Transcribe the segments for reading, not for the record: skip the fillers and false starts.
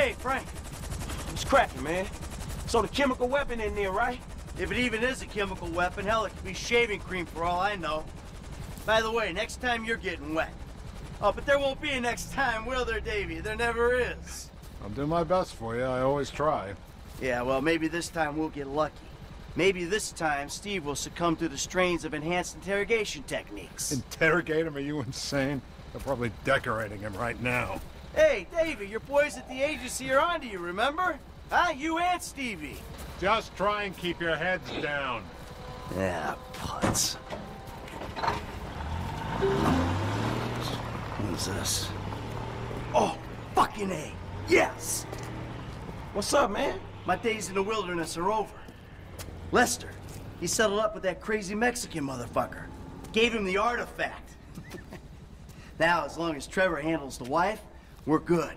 Hey, Frank. It was cracking, man. So the chemical weapon in there, right? If it even is a chemical weapon, hell, it could be shaving cream for all I know. By the way, next time you're getting wet. Oh, but there won't be a next time, will there, Davey? There never is. I'll do my best for you. I always try. Yeah, well, maybe this time we'll get lucky. Maybe this time Steve will succumb to the strains of enhanced interrogation techniques. Interrogate him? Are you insane? They're probably decorating him right now. Hey, Davey, your boys at the agency are on to you, remember? Huh? You and Stevie. Just try and keep your heads down. Yeah, putz. What is this? Oh, fucking A. Yes! What's up, man? My days in the wilderness are over. Lester, he settled up with that crazy Mexican motherfucker. Gave him the artifact. Now, as long as Trevor handles the wife, we're good.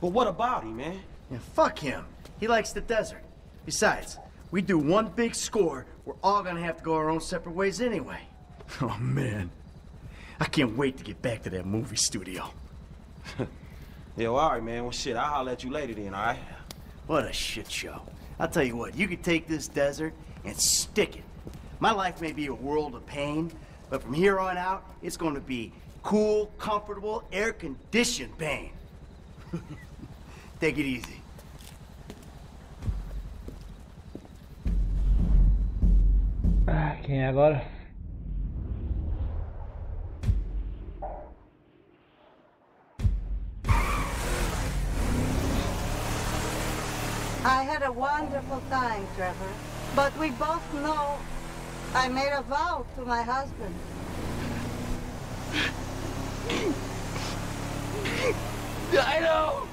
But what about him, man? Yeah, fuck him. He likes the desert. Besides, we do one big score, we're all gonna have to go our own separate ways anyway. Oh, man. I can't wait to get back to that movie studio. Yeah, well, all right, man. Well, shit, I'll holler at you later then, all right? What a shit show. I'll tell you what, you could take this desert and stick it. My life may be a world of pain, but from here on out, it's gonna be cool, comfortable, air-conditioned pain. Take it easy. Quem é agora? I had a wonderful time, Trevor, but we both know I made a vow to my husband. I know!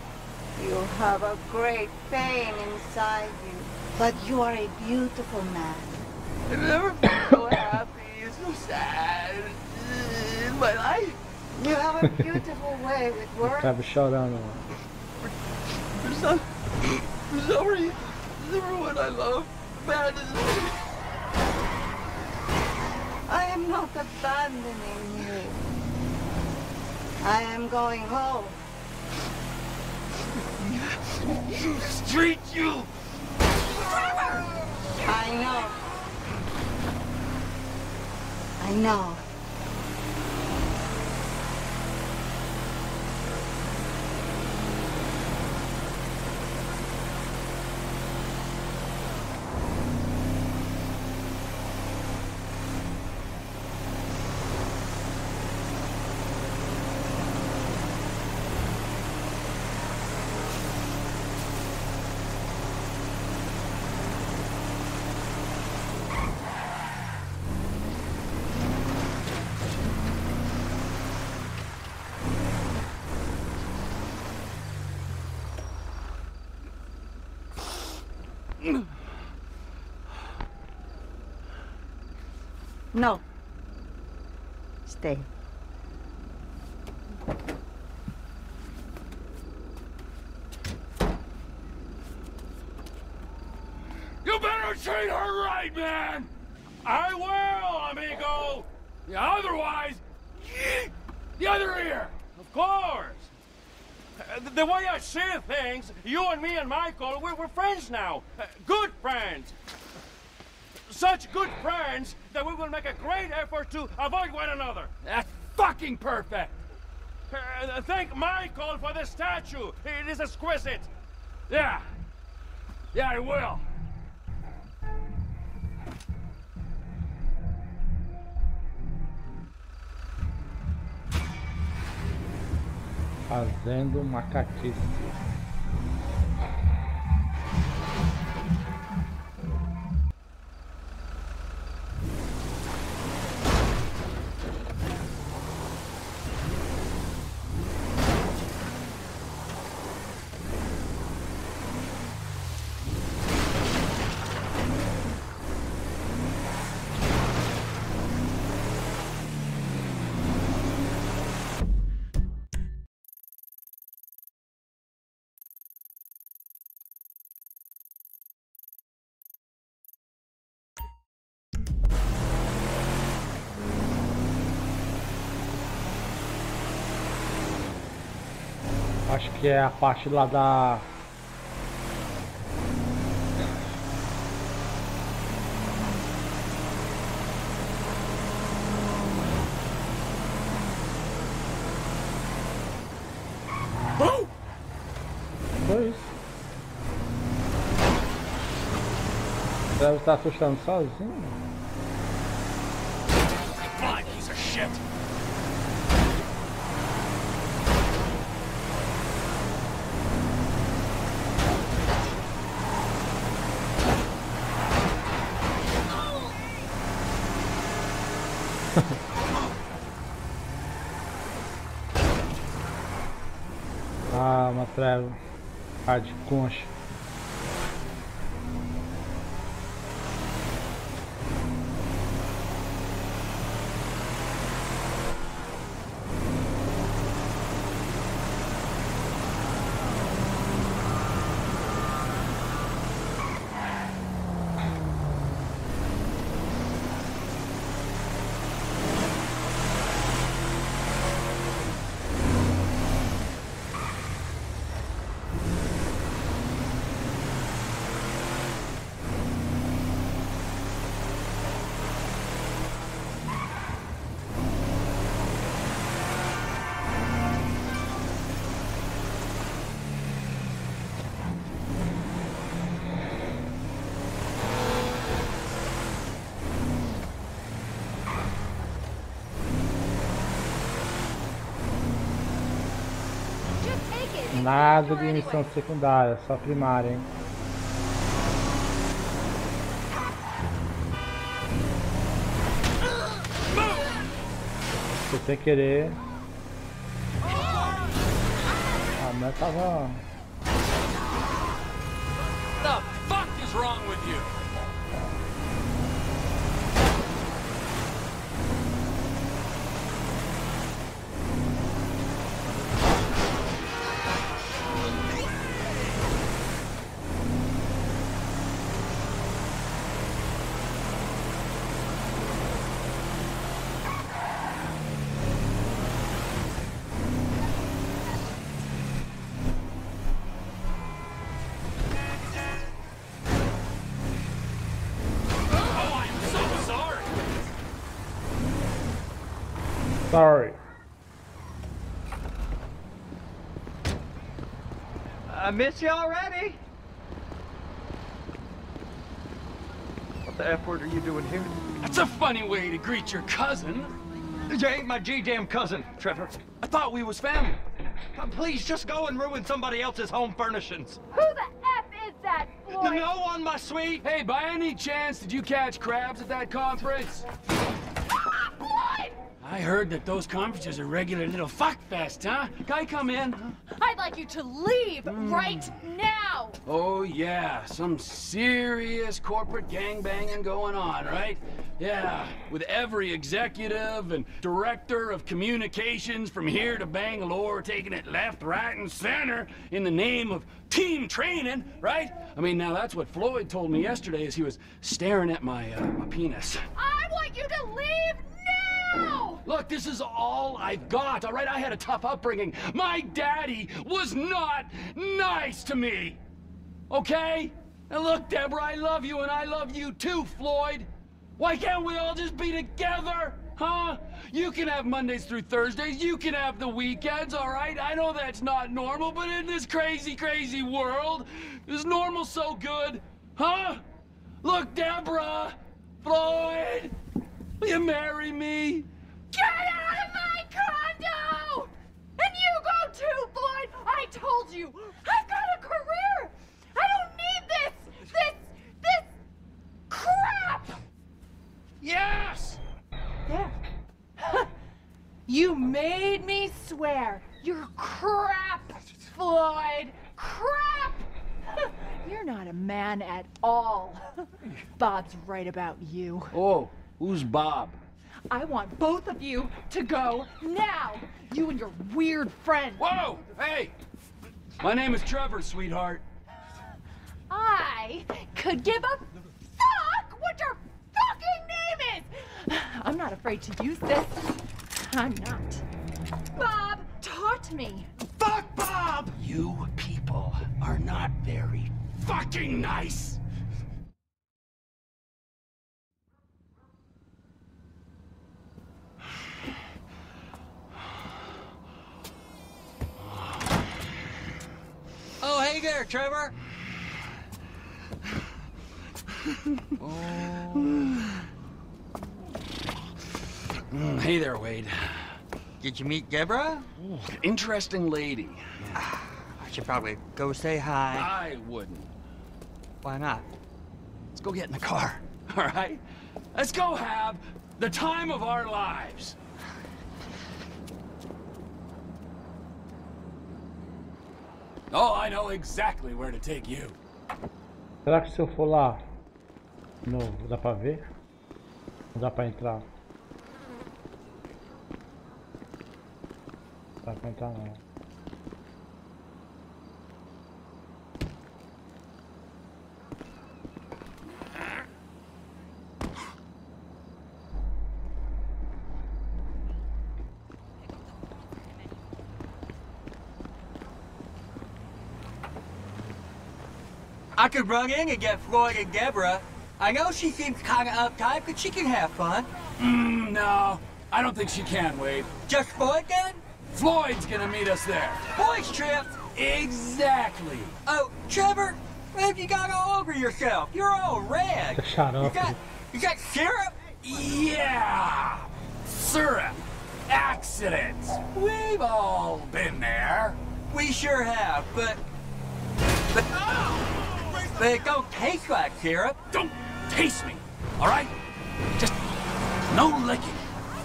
You have a great pain inside you, but you are a beautiful man. I've never been so happy, so sad in my life. You have a beautiful way with words. Have a shot on him. For some reason, everyone I love abandons me. I am not abandoning you. I am going home. Street you! I know. No. Stay. You better treat her right, man! I will, amigo! Yeah, otherwise... The other ear! Of course! The way I see things, you and me and Michael, we're friends now. Good friends. Such good friends that we will make a great effort to avoid one another. That's fucking perfect. Thank Michael for the statue. It is exquisite. Yeah. Yeah, I will. Fazendo macaquice. Acho que é a parte lá da coś? Teraz na coś tam sadzi. Ah, uma treva. Ah, de concha. Nada de missão secundária, só primária, hein? Tô sem querer. A mãe tava. The fuck is wrong with you? Sorry. I miss you already. What the F word are you doing here? That's a funny way to greet your cousin. You ain't my G-damn cousin, Trevor. I thought we was family. Please just go and ruin somebody else's home furnishings. Who the F is that, Floyd? No one, my sweet. Hey, by any chance, did you catch crabs at that conference? I heard that those conferences are regular little fuckfest, huh? Guy, come in. I'd like you to leave right now. Oh yeah, some serious corporate gangbanging going on, right? Yeah, with every executive and director of communications from here to Bangalore taking it left, right, and center in the name of team training, right? I mean, now that's what Floyd told me yesterday as he was staring at my penis. I want you to leave. Look, this is all I've got, all right? I had a tough upbringing. My daddy was not nice to me, okay? And look, Deborah, I love you, and I love you too, Floyd. Why can't we all just be together, huh? You can have Mondays through Thursdays. You can have the weekends, all right? I know that's not normal, but in this crazy, crazy world, is normal so good, huh? Look, Deborah, Floyd, will you marry me? Get out of my condo! And you go too, Floyd! I told you! I've got a career! I don't need this crap! Yes! Yeah. You made me swear. You're crap, Floyd! Crap! You're not a man at all. Bob's right about you. Oh, who's Bob? I want both of you to go now! You and your weird friend! Whoa! Hey! My name is Trevor, sweetheart. I could give a fuck what your fucking name is! I'm not afraid to use this. I'm not. Bob taught me. Fuck Bob! You people are not very fucking nice! Trevor? Oh. Hey there, Wade. Did you meet Deborah? Ooh, interesting lady. Yeah. I should probably go say hi. I wouldn't. Why not? Let's go get in the car. All right? Let's go have the time of our lives. Oh, I know exactly where to take you. Será que se eu for lá, não dá para ver? Não dá para entrar? Não dá para entrar não. I could run in and get Floyd and Deborah. I know she seems kind of uptight, but she can have fun. No, I don't think she can, Wade. Just Floyd, then? Floyd's gonna meet us there. Boys trip. Exactly. Oh, Trevor, what have you got all over yourself? You're all red. Shut up. You got syrup? Yeah. Syrup. Accidents. We've all been there. We sure have, but oh! But it don't taste like syrup. Don't taste me, all right? Just no licking.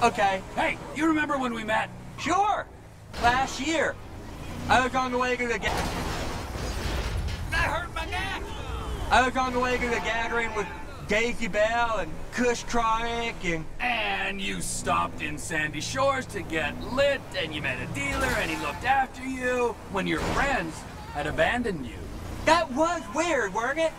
Okay. Hey, you remember when we met? Sure. Last year. I was on the way to the gathering. I hurt my neck. I was on the way to the gathering with Daisy Bell and Kush Tronic and... And you stopped in Sandy Shores to get lit, and you met a dealer, and he looked after you when your friends had abandoned you. That was weird, weren't it?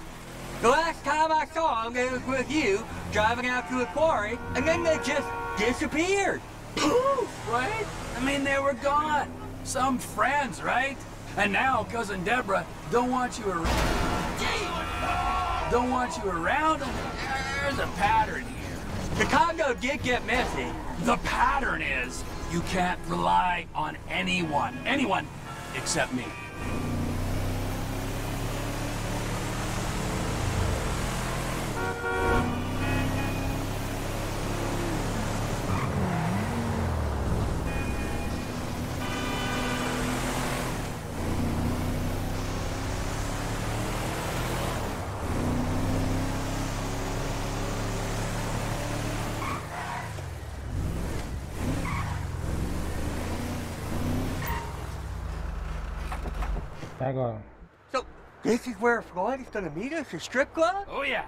The last time I saw them, it was with you, driving out to a quarry, and then they just disappeared. Poof, right? I mean, they were gone. Some friends, right? And now Cousin Deborah don't want you around. Don't want you around, and there's a pattern here. The condo did get messy. The pattern is you can't rely on anyone. Anyone except me. So, this is where Floyd is gonna meet us, the strip club? Oh, yeah.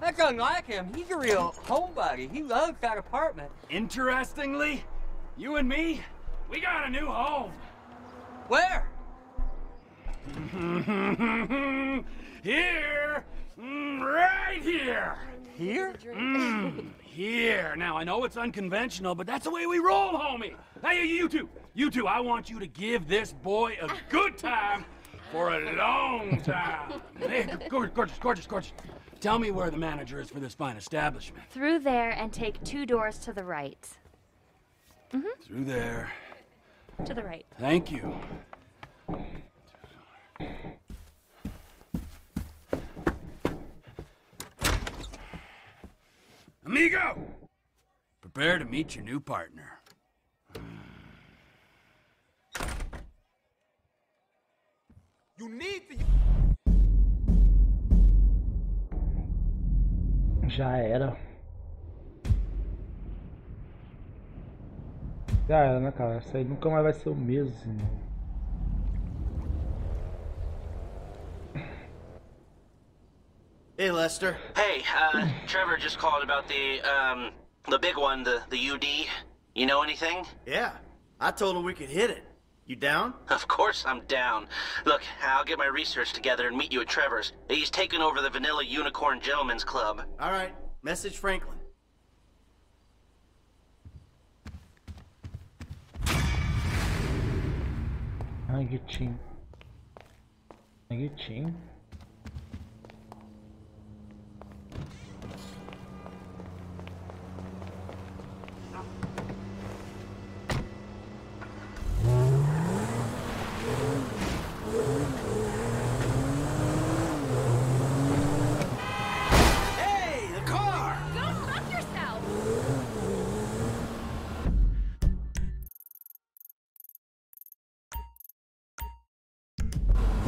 That's unlike him. He's a real homebody. He loves that apartment. Interestingly, you and me, we got a new home. Where? Here. Right here. Here? Here. Now, I know it's unconventional, but that's the way we roll, homie. Hey, you two. You two, I want you to give this boy a good time for a long time. Hey, gorgeous. Tell me where the manager is for this fine establishment. Through there and take 2 doors to the right. Mm-hmm. Through there. To the right. Thank you. Amigo! Prepare to meet your new partner. You need to... Já era, né, cara? Isso aí nunca mais vai ser o mesmo. Hey, Lester. Hey, Trevor just called about the big one, the UD. You know anything? Yeah, I told him we could hit it. You down? Of course I'm down. Look, I'll get my research together and meet you at Trevor's. He's taking over the Vanilla Unicorn Gentlemen's Club. All right. Message Franklin. I get you.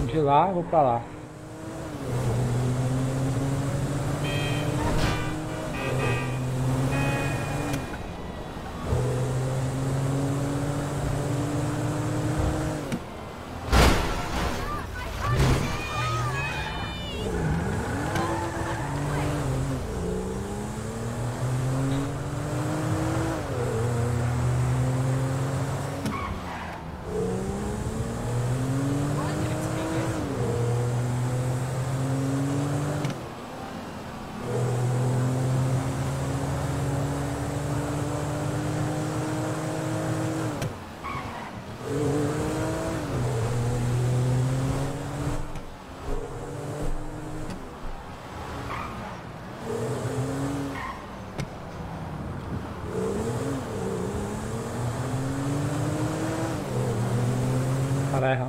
de lá, vou pra lá.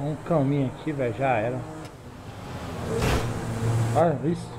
Um caminho aqui, velho, já era. Olha isso.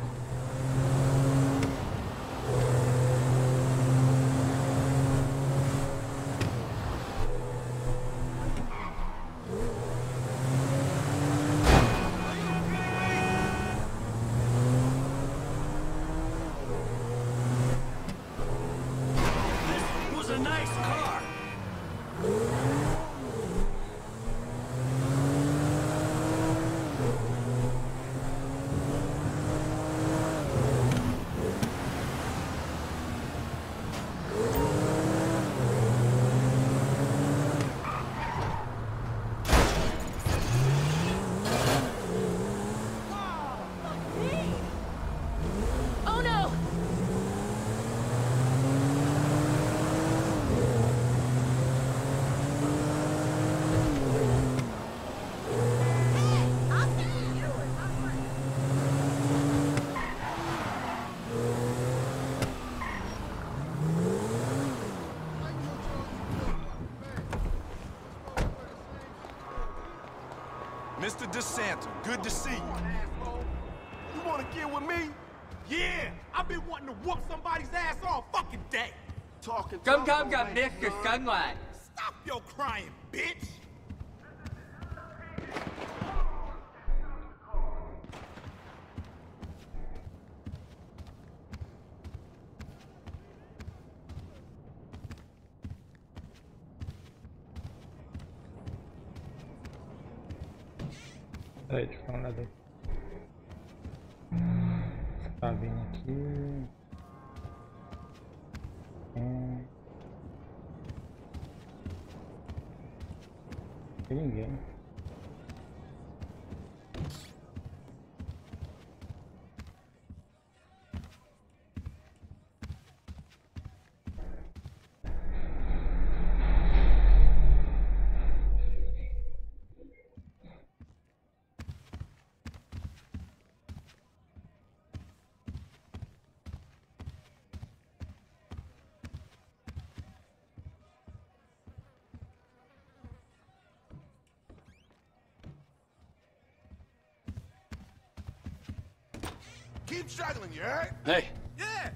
Mr. DeSanto, good to see you. You wanna get with me? Yeah, I've been wanting to whoop somebody's ass all fucking day. Come, Mr. Sunlight. Stop your crying, bitch. Deixa eu falar nada aí. Tá vindo aqui. Não tem ninguém. Keep struggling, you alright? Hey. Yeah.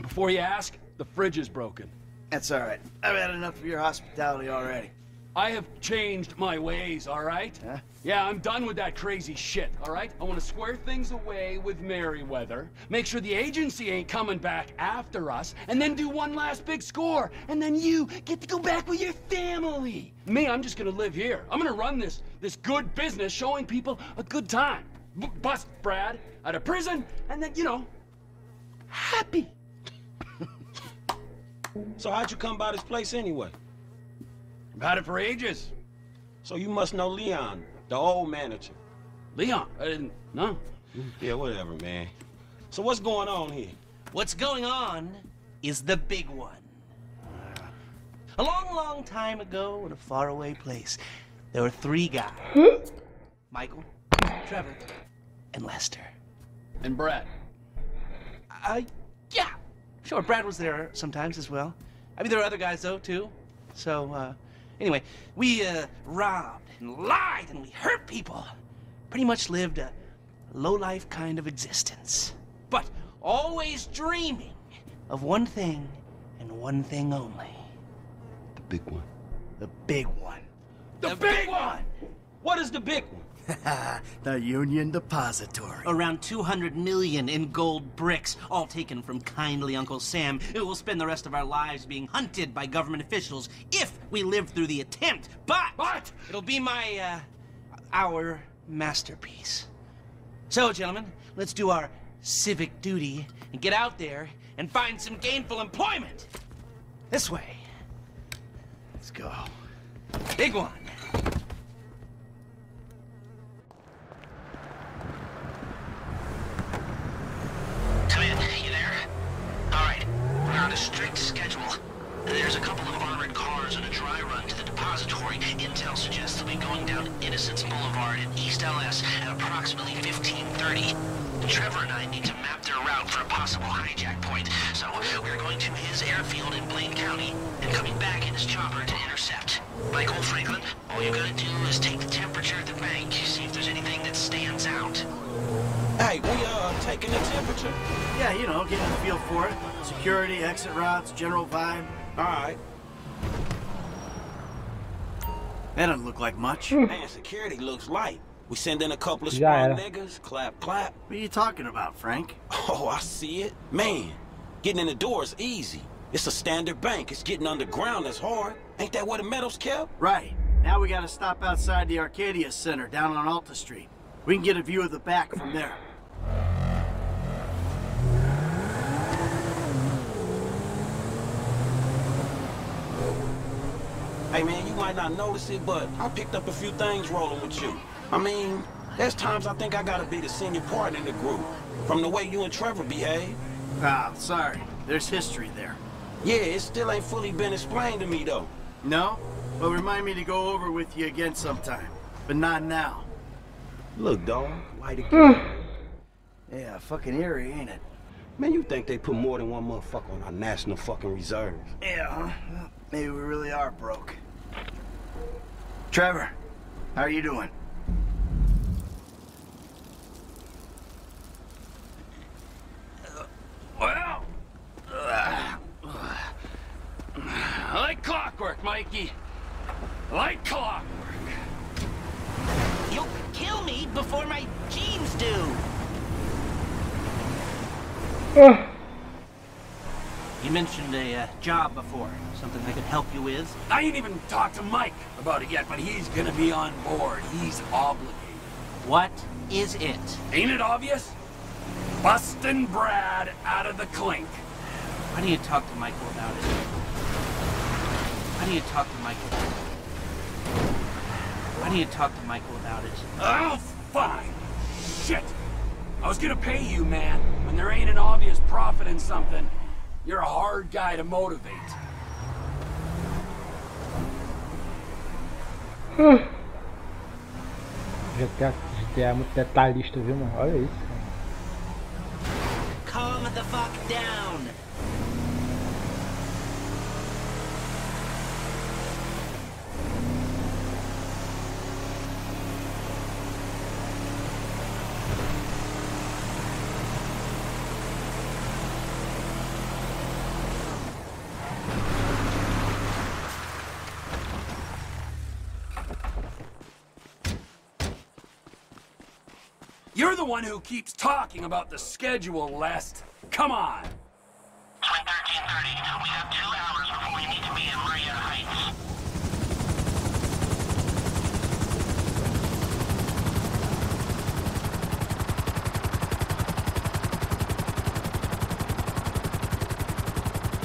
Before you ask, the fridge is broken. That's alright. I've had enough of your hospitality already. I have changed my ways, alright? Huh? Yeah, I'm done with that crazy shit, alright? I want to square things away with Merryweather, make sure the agency ain't coming back after us, and then do one last big score, and then you get to go back with your family. Me, I'm just gonna live here. I'm gonna run this good business showing people a good time. Bust Brad out of prison, and then, you know, happy. So how'd you come by this place anyway? I've had it for ages. So you must know Leon, the old manager. Leon? I didn't know. Yeah, whatever, man. So what's going on here? What's going on is the big one. A long, long time ago in a faraway place, there were three guys. Michael, Trevor, and Lester. And Brad. Yeah. Sure, Brad was there sometimes as well. I mean, there were other guys, though, too. So, anyway, we, robbed and lied and we hurt people. Pretty much lived a low-life kind of existence. But always dreaming of one thing and one thing only. The big one. The big one. The big one! What is the big one? The Union Depository. Around 200 million in gold bricks, all taken from kindly Uncle Sam, who will spend the rest of our lives being hunted by government officials if we live through the attempt. But it'll be our masterpiece. So, gentlemen, let's do our civic duty and get out there and find some gainful employment. This way. Let's go. Big one. Strict schedule. There's a couple of armored cars and a dry run to the depository. Intel suggests they'll be going down Innocence Boulevard in East L.S. at approximately 15:30. Trevor and I need to map their route for a possible hijack point, so we're going to his airfield in Blaine County and coming back in his chopper to intercept. Like old Franklin, all you gotta do is take the temperature at the bank, see if there's anything that stands out. Hey, we are taking the temperature. Yeah, you know, getting a feel for it. Security, exit routes, general vibe. All right. That doesn't look like much. Man, security looks light. We send in a couple of strong niggas, clap, clap. What are you talking about, Frank? Oh, I see it. Man, getting in the door is easy. It's a standard bank. It's getting underground that's hard. Ain't that where the metal's kept? Right. Now we gotta stop outside the Arcadia Center down on Alta Street. We can get a view of the back from there. Hey man, you might not notice it, but I picked up a few things rolling with you. I mean, there's times I think I gotta be the senior partner in the group, from the way you and Trevor behave. Ah, sorry. There's history there. Yeah, it still ain't fully been explained to me, though. No? Well, remind me to go over with you again sometime, but not now. Look, dog, light again. Yeah, fucking eerie, ain't it? Man, you think they put more than one motherfucker on our national fucking reserves. Yeah, huh? Maybe we really are broke. Trevor, how are you doing? Well... like clockwork, Mikey. Like clockwork. You'll kill me before my jeans do. You mentioned a job before. Something I could help you with? I ain't even talked to Mike about it yet, but he's gonna be on board. He's obligated. What is it? Ain't it obvious? Busting Brad out of the clink. Why do you talk to Michael about it? Oh, fine. Shit. I was gonna pay you, man. When there ain't an obvious profit in something, you're a hard guy to motivate. GTA é muito detalhista, viu, mano? Olha isso, cara. Calm the fuck down. You're the one who keeps talking about the schedule, Lest. Come on! 13:30. We have 2 hours before we need to be in Maria Heights.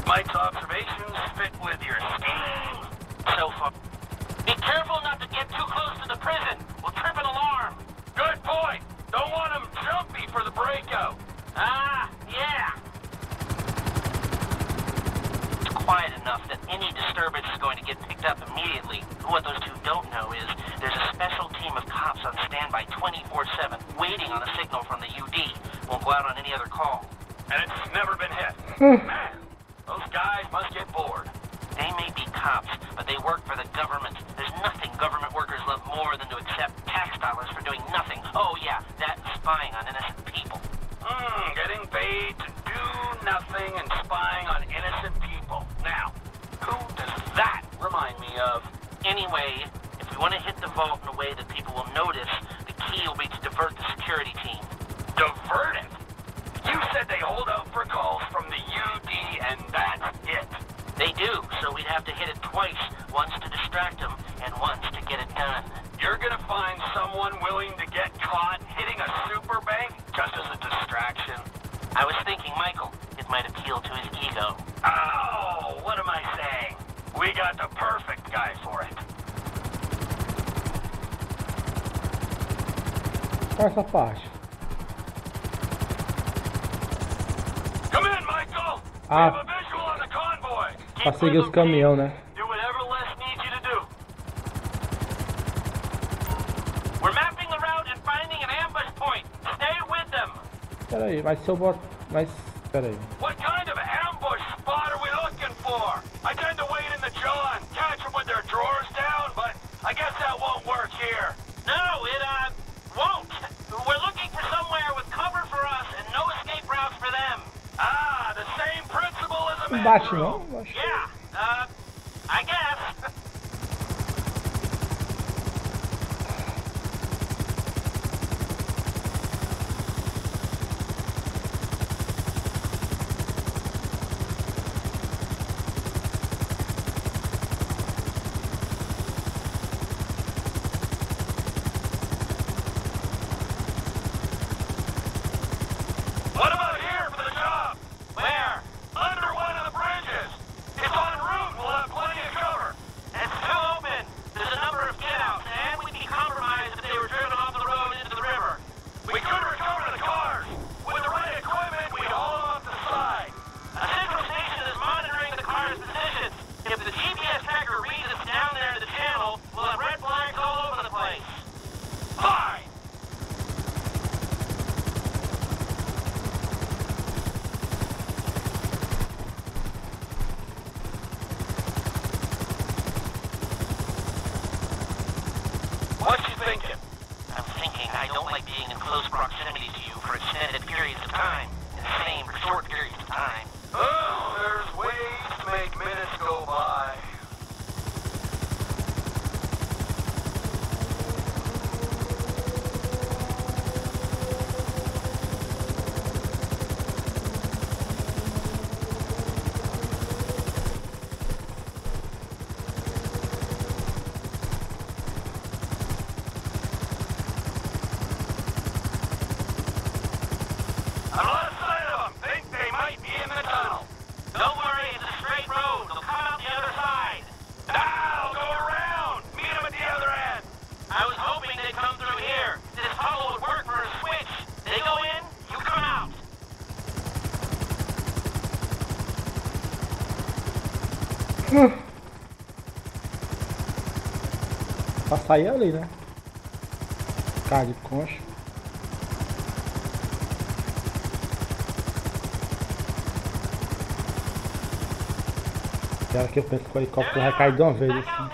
Mike's observations fit with your scheme so far. Be careful not to get too close to the prison. We'll trip an alarm. Good point! Don't want them jumpy for the breakout. Ah, yeah. It's quiet enough that any disturbance is going to get picked up immediately. What those two don't know is there's a special team of cops on standby 24/7, waiting on a signal from the UD. Won't go out on any other call. And it's never been hit. Man, those guys must get bored. They may be cops, but they work for the government. There's nothing government workers love more than to accept tax dollars for doing nothing. Oh yeah, that's spying on innocent people. Getting paid to do nothing and spying on innocent people. Now, who does that remind me of? Anyway, if we want to hit the vault in a way that people will notice, the key will be to divert the security team. Divert it? You said they hold out for calls from the UD and that's it. They do, so we'd have to hit it twice, once to distract them and once to get it done. You're gonna find someone willing to get caught hitting a super bank just as a distraction? I was thinking, Michael, it might appeal to his ego. Oh, what am I saying? We got the perfect guy for it. Essa parte. Come in, Michael. Ah, pra seguir os caminhão, né? Peraí, mas se eu boto... Mas... Peraí. What kind of ambush spot are we looking for? I tend to wait in the jaw and catch them with their drawers down, but I guess that won't work here. No, it, won't. We're looking for somewhere with cover for us and no escape routes for them. Ah, the same principle as a bathroom. Yeah, I guess. Pra sair ali, né? Cara de concha. Será que eu penso que o helicóptero vai cair de uma vez assim?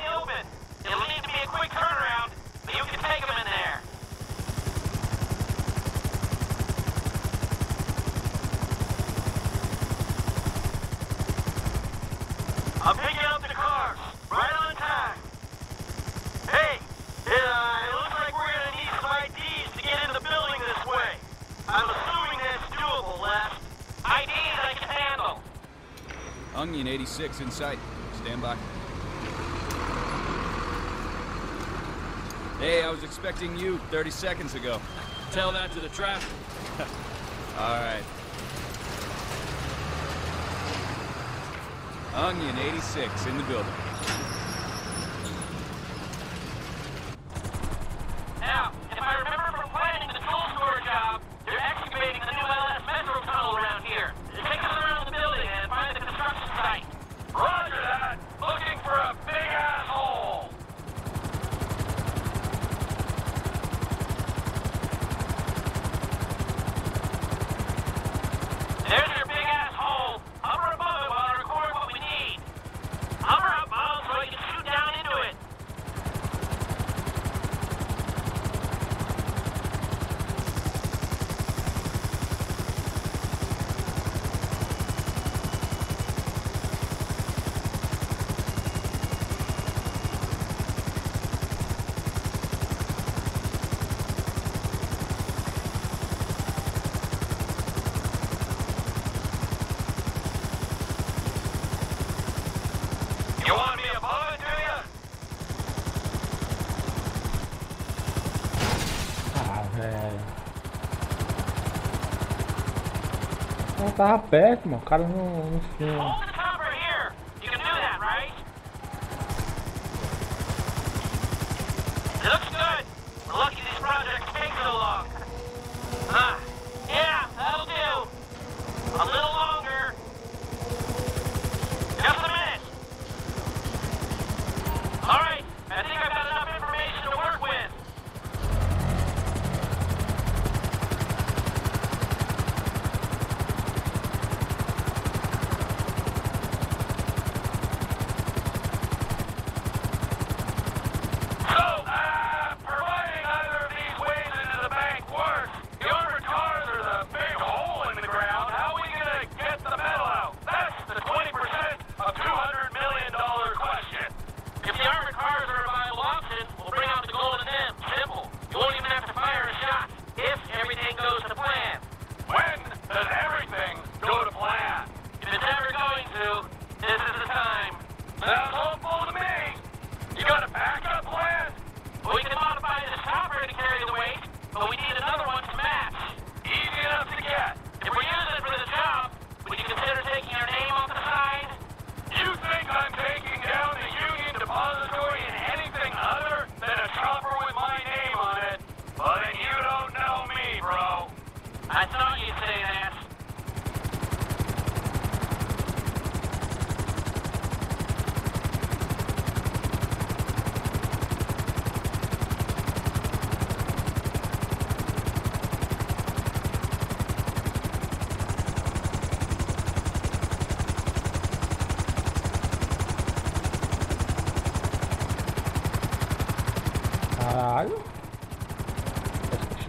Inside. Stand by. Hey, I was expecting you 30 seconds ago. Tell that to the traffic. All right. Onion 86 in the building. There's your big asshole. Hover above it while I record what we need. Hover above. tava perto, mano. O cara não filma.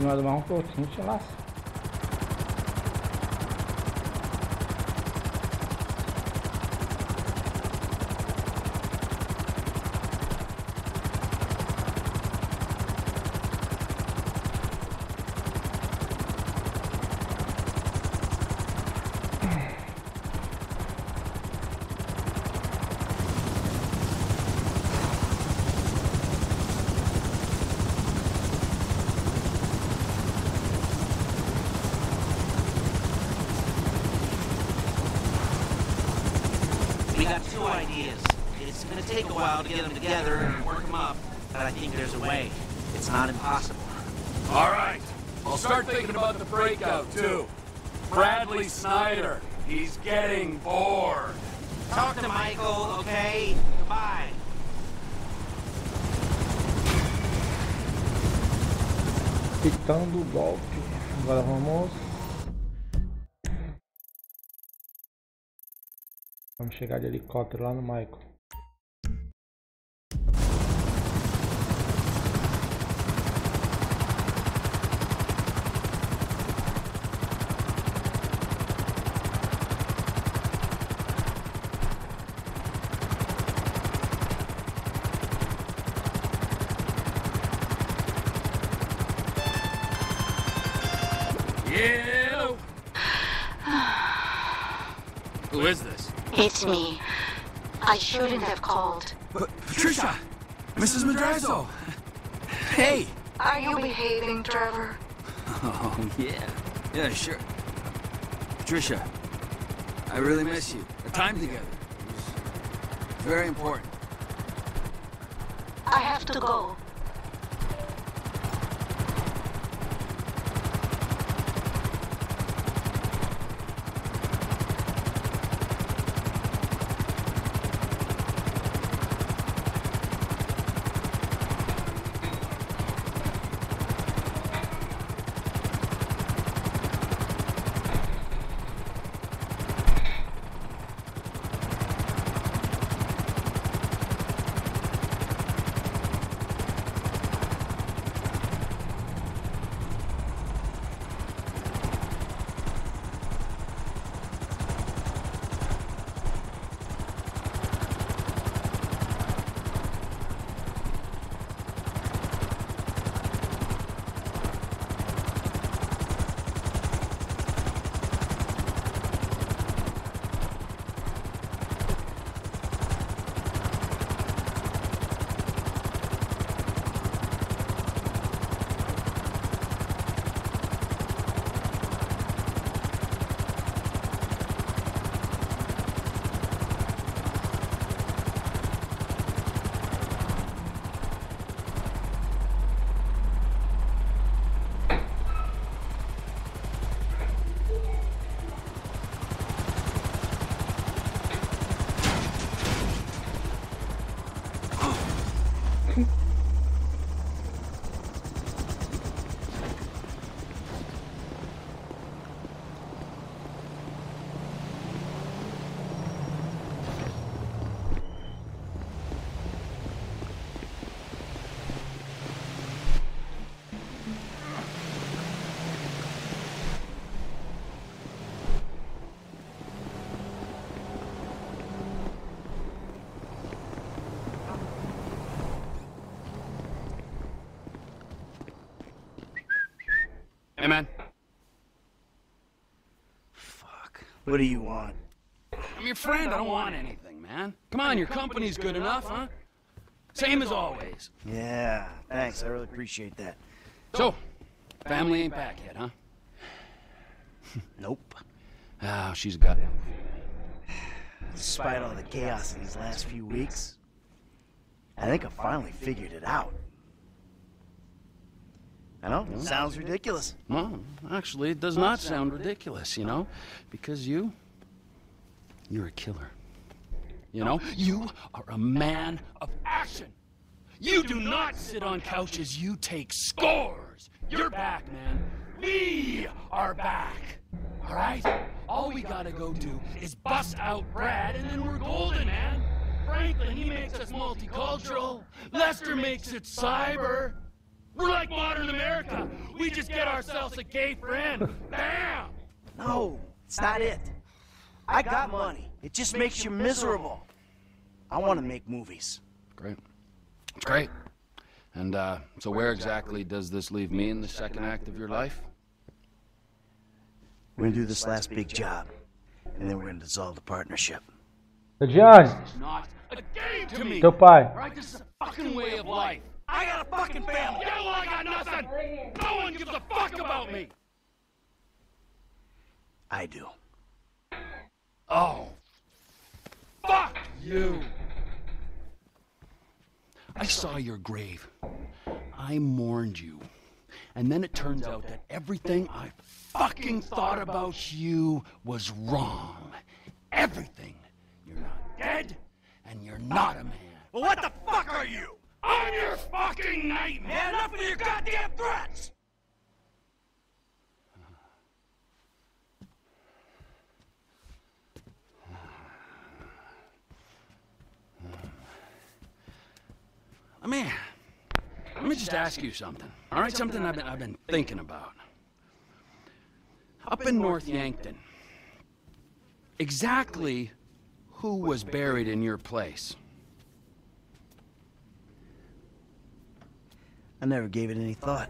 Mas mais um pouquinho, sei lá. To get them together and work them up, but I think there's a way. It's not impossible. All right, I'll start thinking about the breakout too. Bradley Snyder, he's getting bored. Talk to Michael, okay? Goodbye. Pitando o golpe. Agora vamos. Vamos chegar de helicóptero lá no Michael. Who is this? It's me. I shouldn't have called. Patricia! Mrs. Madrazo! Hey! Are you behaving, Trevor? Oh, yeah. Yeah, sure. Patricia, I really miss you. The time together was very important. I have to go. Hey, man. Fuck. What do you want? I'm your friend. I don't want anything, man. Come on, your company's good enough, huh? Same as always. Yeah, thanks. I really appreciate that. So, family ain't back yet, huh? Nope. Oh, she's got it. Despite all the chaos in these last few weeks, I think I finally figured it out. I know, it sounds ridiculous. Well, actually, it does not sound ridiculous, you know? Because you're a killer. You know? You are a man of action. You do not sit on couches, you take scores. You're back, man. We are back. All right? All we gotta go do is bust out Brad, and then we're golden, man. Franklin, he makes us multicultural. Lester makes it cyber. We're like modern America. We just get ourselves a gay friend. Bam! No, it's not it. I got money. It just makes you miserable. I want to make movies. Great. It's great. And so where exactly does this leave me in the second act of your life? We're going to do this last big job, and then we're going to dissolve the partnership. The judge. It's not a game to me. Right? This is a fucking way of life. I got a fucking family! Yeah, well, I got nothing! No one gives a fuck about me! I do. Oh. Fuck you! I saw your grave. I mourned you. And then it turns out that everything I fucking thought about you was wrong. Everything. You're not dead, and you're not a man. Well, what the fuck are you? On your fucking nightmare! Man, enough of your goddamn threats! Let me just ask you something. All right, something I've been thinking about. Up in North Yankton, exactly who was buried in your place? I never gave it any thought.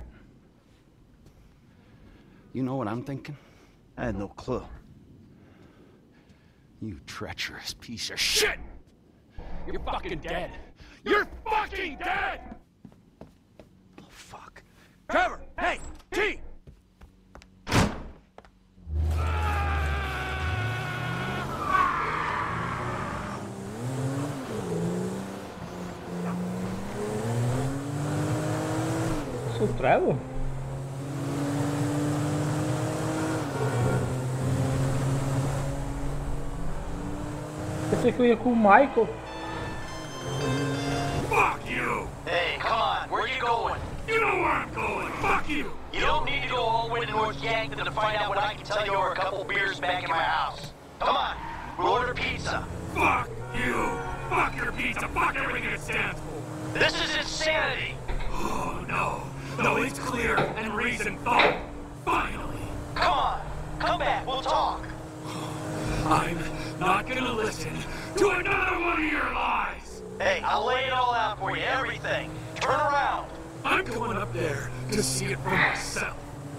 You know what I'm thinking? I had no clue. You treacherous piece of shit! You're fucking dead! You're fucking dead! Oh, fuck. Trevor! Hey! T! Trago. Pensei que eu ia com o Michael. Fuck you! Hey, come on, where you going? You know where I'm going. Fuck you! You don't need to go all the way to North Yankton to find out what I can tell you over a couple beers back in my house. Come on, we'll order pizza. Fuck you! Fuck your pizza! Fuck everything it stands for! This is insanity! Oh no! No, it's clear and reason thought. Finally. Come on. Come back. We'll talk. I'm not gonna listen to another one of your lies. Hey, I'll lay it all out for you. Everything. Turn around. I'm going up there to see it for myself.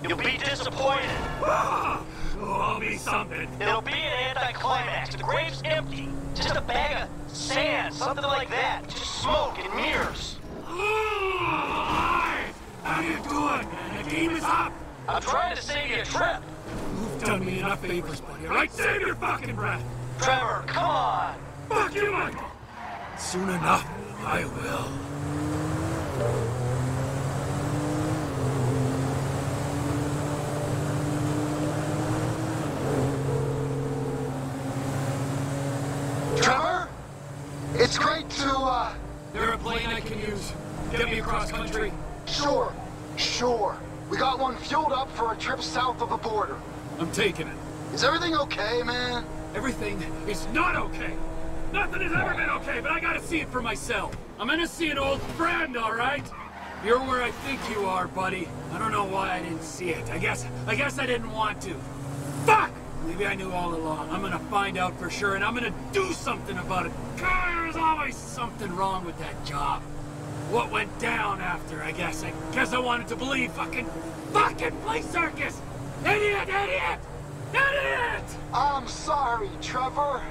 You'll be disappointed. Oh, I'll be something. It'll be an anticlimax. The grave's empty. Just a bag of sand. Something like that. Just smoke and mirrors. How you doing, man? The game is up! I'm trying to save you a trip! You've done me enough favors, buddy, alright? Save your fucking breath! Trevor, come on! Fuck you, Michael! Soon enough, I will. There a plane I can use? Get me across country? Sure. Sure. We got one fueled up for a trip south of the border. I'm taking it. Is everything okay, man? Everything is not okay. Nothing has ever been okay, but I gotta see it for myself. I'm gonna see an old friend, all right? You're where I think you are, buddy. I don't know why I didn't see it. I guess I didn't want to. Fuck! Maybe I knew all along. I'm gonna find out for sure, and I'm gonna do something about it. God, there's always something wrong with that job. What went down after, I guess. I wanted to believe. Fucking play circus! Idiot! Idiot! Idiot! I'm sorry, Trevor.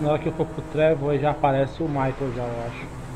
Na hora que eu for pro Trevor, já aparece o Michael, já, eu acho.